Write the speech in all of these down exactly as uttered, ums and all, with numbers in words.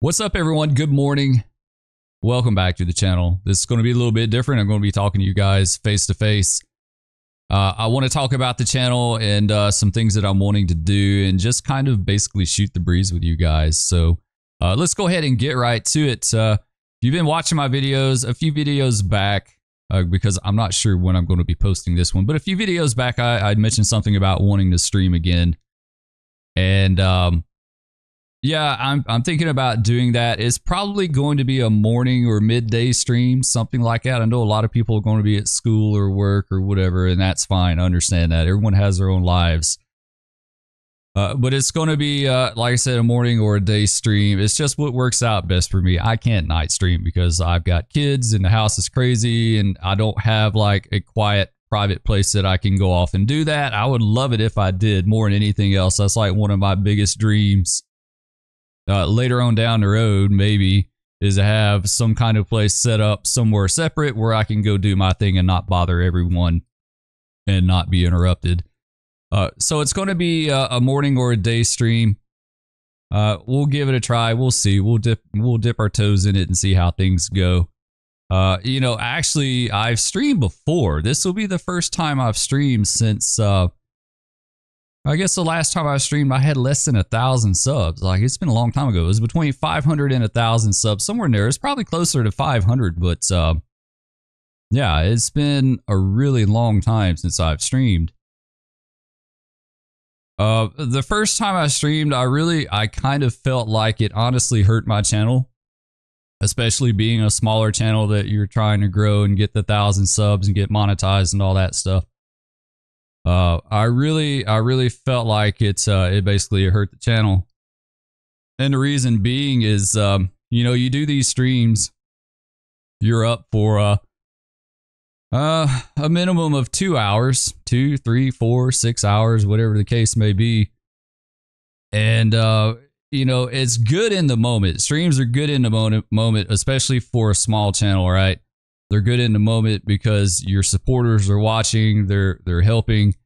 What's up, everyone? Good morning. Welcome back to the channel. This is going to be a little bit different. I'm going to be talking to you guys face to face. Uh, I want to talk about the channel and uh, some things that I'm wanting to do and just kind of basically shoot the breeze with you guys. So uh, let's go ahead and get right to it. Uh, if you've been watching my videos, a few videos back, uh, because I'm not sure when I'm going to be posting this one, but a few videos back, I, I mentioned something about wanting to stream again. And um, yeah, I'm, I'm thinking about doing that. It's probably going to be a morning or midday stream, something like that. I know a lot of people are going to be at school or work or whatever, and that's fine. I understand that. Everyone has their own lives. Uh, but it's going to be, uh, like I said, a morning or a day stream. It's just what works out best for me. I can't night stream because I've got kids and the house is crazy, and I don't have like a quiet private place that I can go off and do that. I would love it if I did more than anything else. That's like one of my biggest dreams. Uh, later on down the road, maybe, is to have some kind of place set up somewhere separate where I can go do my thing and not bother everyone and not be interrupted. Uh, so it's going to be a, a morning or a day stream. Uh, we'll give it a try. We'll see. We'll dip, we'll dip our toes in it and see how things go. Uh, you know, actually, I've streamed before. This will be the first time I've streamed since... Uh, I guess the last time I streamed, I had less than a thousand subs. Like, it's been a long time ago. It was between five hundred and a thousand subs, somewhere in there. It's probably closer to five hundred, but uh, yeah, it's been a really long time since I've streamed. Uh, the first time I streamed, I really, I kind of felt like it honestly hurt my channel, especially being a smaller channel that you're trying to grow and get the thousand subs and get monetized and all that stuff. Uh, I really, I really felt like it's, uh, it basically hurt the channel. And the reason being is, um, you know, you do these streams, you're up for, uh, uh, a minimum of two hours, two, three, four, six hours, whatever the case may be. And, uh, you know, it's good in the moment. Streams are good in the moment, especially for a small channel, right? They're good in the moment because your supporters are watching, they're they're helping,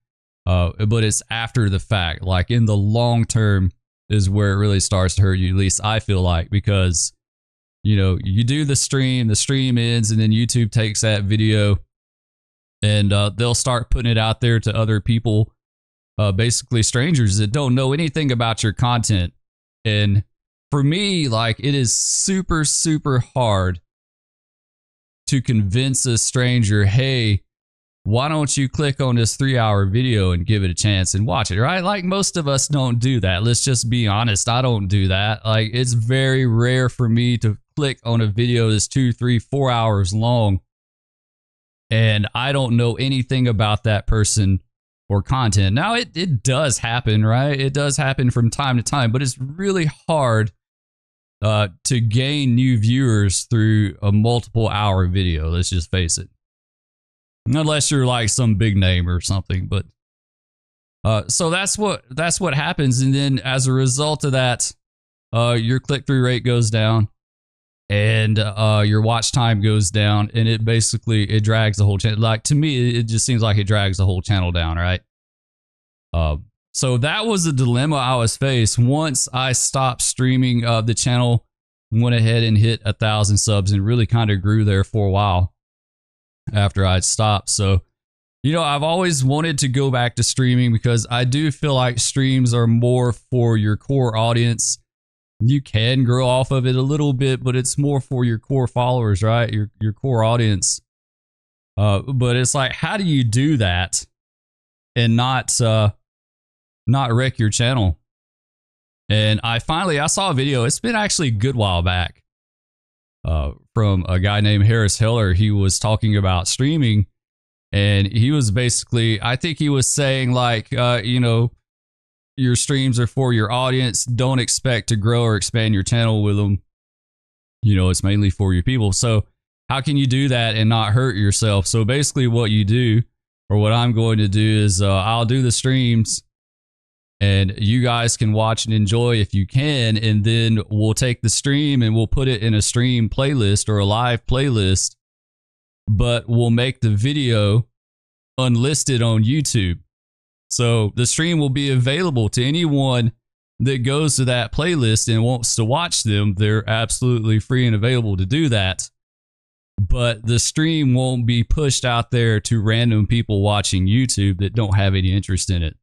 uh, but it's after the fact. Like, in the long term is where it really starts to hurt you, at least I feel like, because, you know, you do the stream, the stream ends, and then YouTube takes that video and uh, they'll start putting it out there to other people, uh, basically strangers that don't know anything about your content. And for me, like, it is super, super hard to convince a stranger, hey, why don't you click on this three hour video and give it a chance and watch it, right? Like, most of us don't do that. Let's just be honest. I don't do that. Like, it's very rare for me to click on a video that's two, three, four hours long, and I don't know anything about that person or content. Now, it, it does happen, right? It does happen from time to time, but it's really hard Uh, to gain new viewers through a multiple hour video. Let's just face it. Unless you're like some big name or something, but uh, so that's what that's what happens. And then as a result of that, uh, your click-through rate goes down, and uh, your watch time goes down, and it basically it drags the whole channel. Like, to me, it just seems like it drags the whole channel down, right? Uh, So that was the dilemma I was faced. Once I stopped streaming, uh, the channel went ahead and hit a thousand subs and really kind of grew there for a while after I stopped. So, you know, I've always wanted to go back to streaming because I do feel like streams are more for your core audience. You can grow off of it a little bit, but it's more for your core followers, right? Your, your core audience. Uh, but it's like, how do you do that and not, uh, not wreck your channel? And I finally, I saw a video. It's been actually a good while back uh, from a guy named Harris Heller. He was talking about streaming, and he was basically, I think he was saying like, uh, you know, your streams are for your audience. Don't expect to grow or expand your channel with them. You know, it's mainly for your people. So how can you do that and not hurt yourself? So basically what you do, or what I'm going to do, is uh, I'll do the streams, and you guys can watch and enjoy if you can. And then we'll take the stream and we'll put it in a stream playlist or a live playlist, but we'll make the video unlisted on YouTube. So the stream will be available to anyone that goes to that playlist and wants to watch them, they're absolutely free and available to do that. But the stream won't be pushed out there to random people watching YouTube that don't have any interest in it.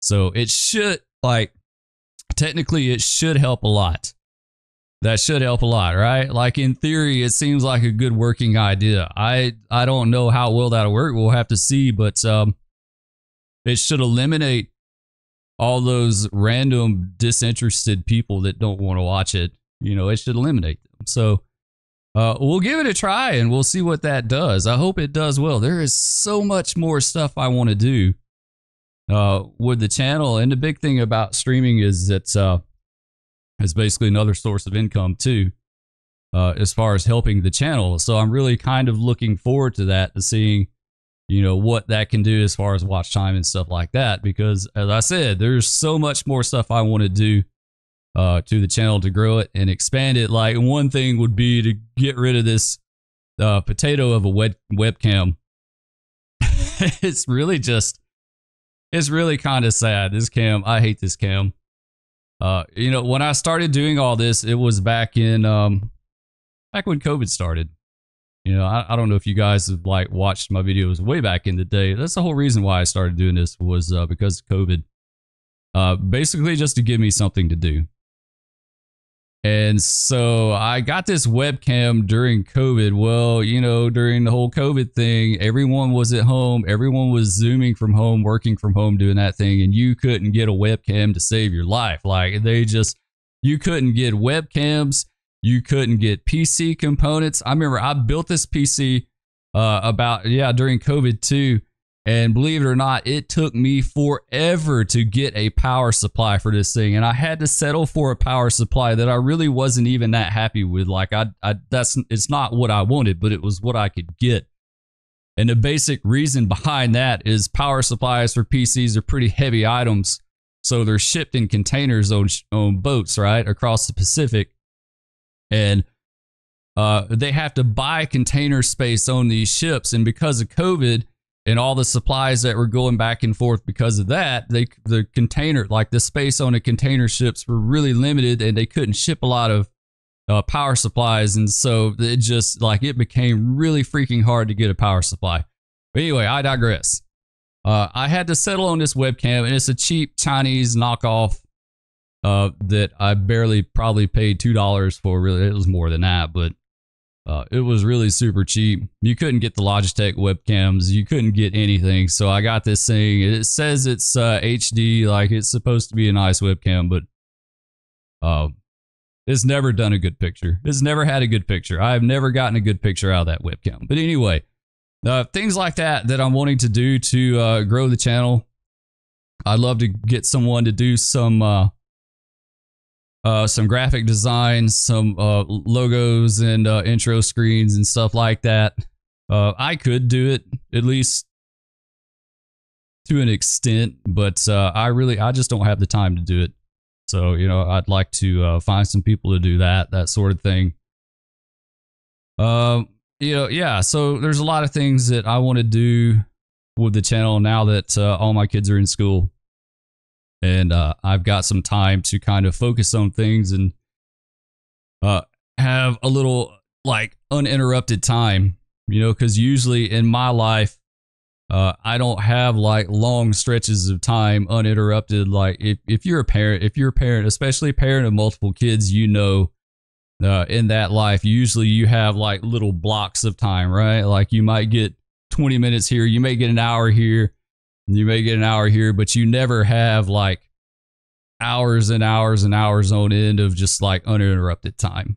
So it should, like, technically it should help a lot. That should help a lot, right? Like, in theory, it seems like a good working idea. I, I don't know how well that'll work. We'll have to see, but um, it should eliminate all those random disinterested people that don't want to watch it. You know, it should eliminate them. So Uh, we'll give it a try and we'll see what that does. I hope it does well. There is so much more stuff I want to do uh, with the channel. And the big thing about streaming is it's, uh, it's basically another source of income too, uh, as far as helping the channel. So I'm really kind of looking forward to that, to seeing, you know, what that can do as far as watch time and stuff like that. Because as I said, there's so much more stuff I want to do Uh, to the channel to grow it and expand it. Like, one thing would be to get rid of this uh, potato of a web webcam. It's really just, it's really kind of sad. This cam, I hate this cam. Uh, you know, when I started doing all this, it was back in, um, back when COVID started. You know, I, I don't know if you guys have like watched my videos way back in the day. That's the whole reason why I started doing this, was uh, because of COVID. Uh, basically just to give me something to do. And so I got this webcam during COVID. Well, you know, during the whole COVID thing, everyone was at home. Everyone was Zooming from home, working from home, doing that thing. And you couldn't get a webcam to save your life. Like, they just, you couldn't get webcams. You couldn't get P C components. I remember I built this P C uh, about, yeah, during COVID too. And believe it or not, it took me forever to get a power supply for this thing. And I had to settle for a power supply that I really wasn't even that happy with. Like, I, I that's, it's not what I wanted, but it was what I could get. And the basic reason behind that is power supplies for P Cs are pretty heavy items. So they're shipped in containers on, on boats, right, across the Pacific. And uh, they have to buy container space on these ships. And because of COVID, and all the supplies that were going back and forth because of that, they, the container, like the space on the container ships were really limited, and they couldn't ship a lot of uh, power supplies. And so it just, like, it became really freaking hard to get a power supply. But anyway, I digress. Uh, I had to settle on this webcam, and it's a cheap Chinese knockoff uh, that I barely probably paid two dollars for. Really, it was more than that, but Uh, it was really super cheap. You couldn't get the Logitech webcams. You couldn't get anything. So I got this thing. It says it's uh, H D. Like, it's supposed to be a nice webcam, but uh, it's never done a good picture. It's never had a good picture. I've never gotten a good picture out of that webcam. But anyway, uh, things like that that I'm wanting to do to uh, grow the channel. I'd love to get someone to do some... Uh, Uh, some graphic design, some uh, logos and uh, intro screens and stuff like that. Uh, I could do it, at least to an extent, but uh, I really, I just don't have the time to do it. So, you know, I'd like to uh, find some people to do that, that sort of thing. Um, you know, yeah, so there's a lot of things that I want to do with the channel now that uh, all my kids are in school. And uh, I've got some time to kind of focus on things and uh, have a little, like, uninterrupted time, you know, because usually in my life, uh, I don't have like long stretches of time uninterrupted. Like, if, if you're a parent, if you're a parent, especially a parent of multiple kids, you know, uh, in that life, usually you have like little blocks of time, right? Like, you might get twenty minutes here, you may get an hour here. You may get an hour here, but you never have like hours and hours and hours on end of just like uninterrupted time.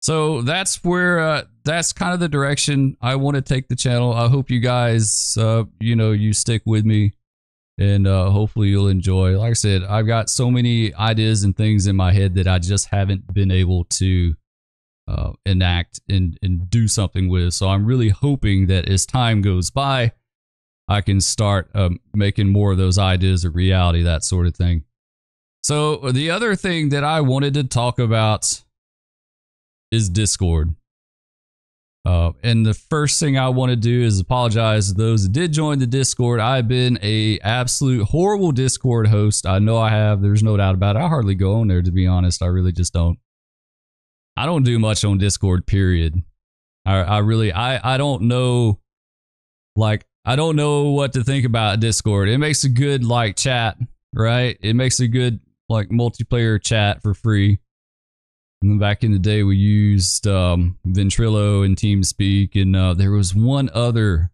So that's where, uh, that's kind of the direction I want to take the channel. I hope you guys, uh, you know, you stick with me, and uh, hopefully you'll enjoy. Like I said, I've got so many ideas and things in my head that I just haven't been able to uh, enact and, and do something with. So I'm really hoping that as time goes by, I can start um, making more of those ideas a reality, that sort of thing. So the other thing that I wanted to talk about is Discord. Uh, and the first thing I want to do is apologize to those that did join the Discord. I've been a absolute horrible Discord host. I know I have. There's no doubt about it. I hardly go on there, to be honest. I really just don't. I don't do much on Discord, period. I, I really, I, I don't know, like, I don't know what to think about Discord. It makes a good, like, chat, right? It makes a good, like, multiplayer chat for free. And then back in the day, we used um, Ventrilo and TeamSpeak, and uh, there was one other.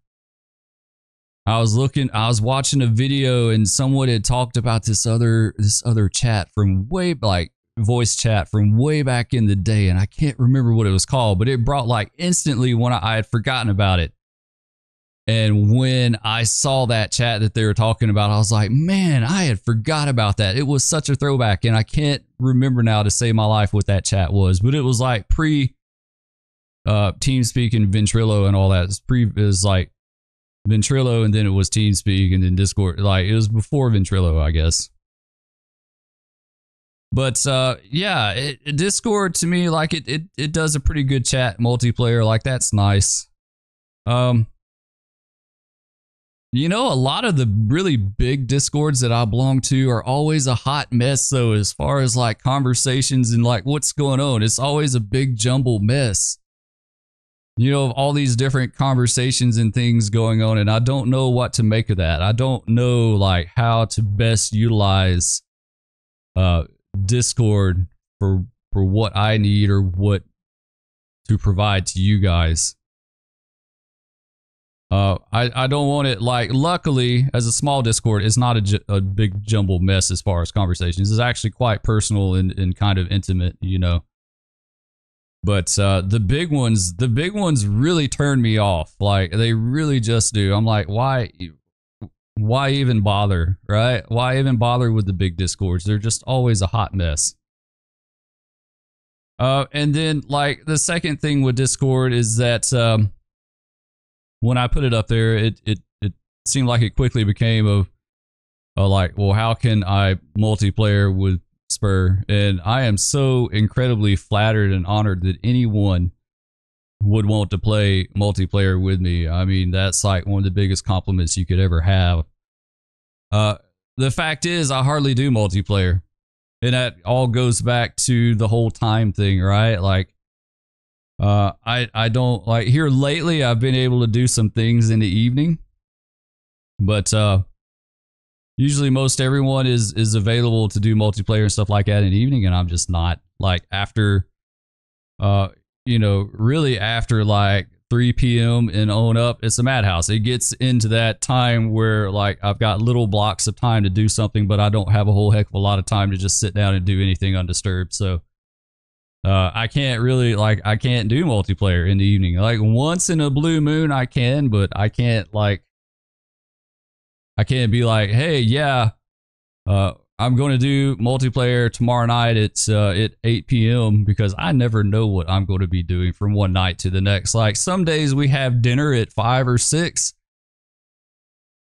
I was looking, I was watching a video, and someone had talked about this other, this other chat from way, like voice chat from way back in the day, and I can't remember what it was called, but it brought like instantly when I, I had forgotten about it. And when I saw that chat that they were talking about, I was like, man, I had forgot about that. It was such a throwback. And I can't remember now to save my life what that chat was, but it was like pre uh, TeamSpeak and Ventrilo and all that. It was, pre, it was like Ventrilo, and then it was TeamSpeak, and then Discord. Like, it was before Ventrilo, I guess. But uh, yeah, it, Discord to me, like it, it, it does a pretty good chat multiplayer. Like, that's nice. Um, You know, a lot of the really big Discords that I belong to are always a hot mess, though, as far as like conversations and like what's going on. It's always a big jumble mess. You know, of all these different conversations and things going on, and I don't know what to make of that. I don't know like how to best utilize uh, Discord for for what I need or what to provide to you guys. Uh, I, I don't want it like, luckily, as a small Discord, it's not a, ju a big jumbled mess as far as conversations. It's actually quite personal and, and kind of intimate, you know. But uh, the big ones, the big ones really turn me off. Like, they really just do. I'm like, why, why even bother, right? Why even bother with the big Discords? They're just always a hot mess. Uh, and then, like, the second thing with Discord is that... Um, When I put it up there, it, it, it seemed like it quickly became of uh, like, well, how can I multiplayer with Spur? And I am so incredibly flattered and honored that anyone would want to play multiplayer with me. I mean, that's like one of the biggest compliments you could ever have. Uh, the fact is, I hardly do multiplayer. And that all goes back to the whole time thing, right? Like, Uh, I, I don't like here lately. I've been able to do some things in the evening, but, uh, usually most everyone is, is available to do multiplayer and stuff like that in the evening. And I'm just not like after, uh, you know, really after like three P M and on up, it's a madhouse. It gets into that time where like, I've got little blocks of time to do something, but I don't have a whole heck of a lot of time to just sit down and do anything undisturbed. So. Uh, I can't really like I can't do multiplayer in the evening. Like once in a blue moon I can, but I can't like I can't be like, hey, yeah, uh, I'm going to do multiplayer tomorrow night at uh, at eight P M because I never know what I'm going to be doing from one night to the next. Like some days we have dinner at five or six,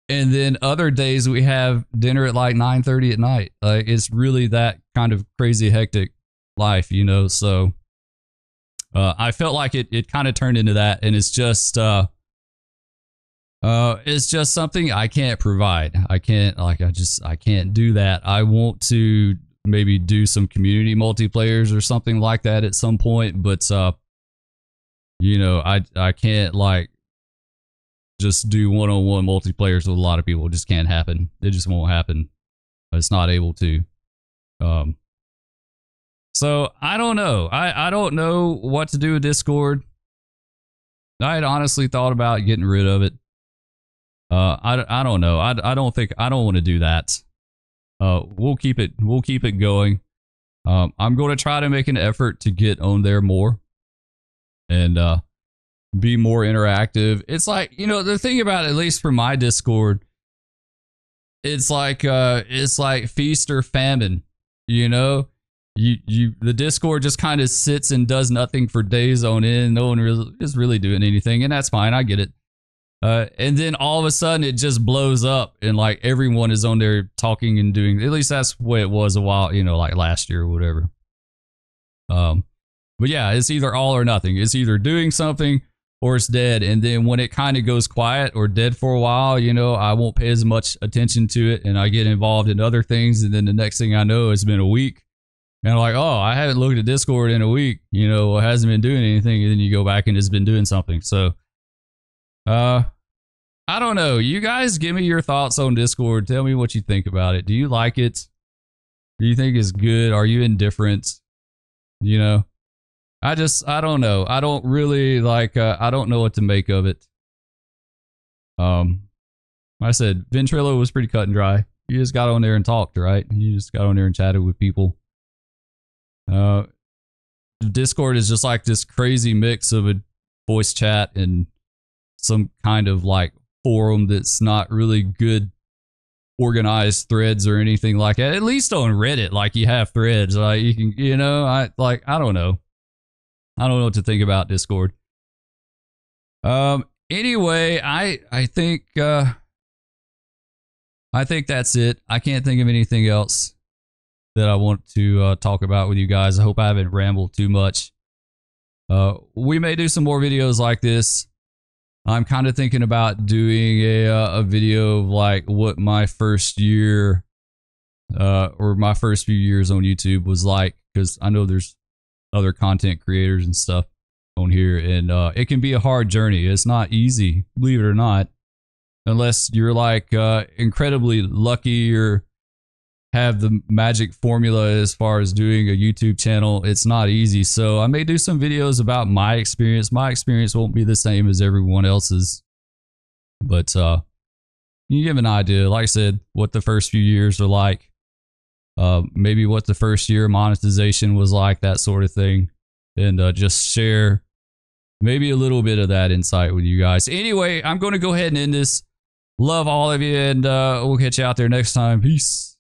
and then other days we have dinner at like nine thirty at night. Like it's really that kind of crazy hectic life, you know. So uh I felt like it it kind of turned into that, and it's just uh uh it's just something I can't provide. I can't like I just I can't do that. I want to maybe do some community multiplayers or something like that at some point, but uh you know, I I can't like just do one-on-one multiplayers with a lot of people. It just can't happen. It just won't happen. It's not able to. Um So I don't know. I, I don't know what to do with Discord. I had honestly thought about getting rid of it. Uh, I, I don't know. I, I don't think I don't want to do that. Uh, we'll keep it. We'll keep it going. Um, I'm going to try to make an effort to get on there more and uh, be more interactive. It's like, you know, the thing about it, at least for my Discord, it's like uh, it's like feast or famine, you know. You, you, the Discord just kind of sits and does nothing for days on end. No one really, is really doing anything, and that's fine. I get it. Uh, and then all of a sudden, it just blows up, and like everyone is on there talking and doing. At least that's the way it was a while, you know, like last year or whatever. Um, but yeah, it's either all or nothing. It's either doing something or it's dead. And then when it kind of goes quiet or dead for a while, you know, I won't pay as much attention to it, and I get involved in other things. And then the next thing I know, it's been a week, and I'm like, oh, I haven't looked at Discord in a week, you know, it hasn't been doing anything. And then you go back and it's been doing something. So, uh, I don't know. You guys give me your thoughts on Discord. Tell me what you think about it. Do you like it? Do you think it's good? Are you indifferent? You know, I just, I don't know. I don't really like, uh, I don't know what to make of it. Um, like I said, Ventrilo was pretty cut and dry. You just got on there and talked, right? You just got on there and chatted with people. Uh, Discord is just like this crazy mix of a voice chat and some kind of like forum that's not really good organized threads or anything like that. At least on Reddit, like you have threads, like you can, you know, I like, I don't know. I don't know what to think about Discord. Um, anyway, I, I think, uh, I think that's it. I can't think of anything else that I want to uh, talk about with you guys. I hope I haven't rambled too much. Uh, we may do some more videos like this. I'm kind of thinking about doing a, uh, a video of like what my first year uh, or my first few years on YouTube was like, because I know there's other content creators and stuff on here, and uh, it can be a hard journey. It's not easy, believe it or not, unless you're like uh, incredibly lucky or have the magic formula as far as doing a YouTube channel. It's not easy. So I may do some videos about my experience. My experience won't be the same as everyone else's, but uh, you give an idea, like I said, what the first few years are like, uh, maybe what the first year monetization was like, that sort of thing. And uh, just share maybe a little bit of that insight with you guys. Anyway, I'm going to go ahead and end this. Love all of you, and uh, we'll catch you out there next time. Peace.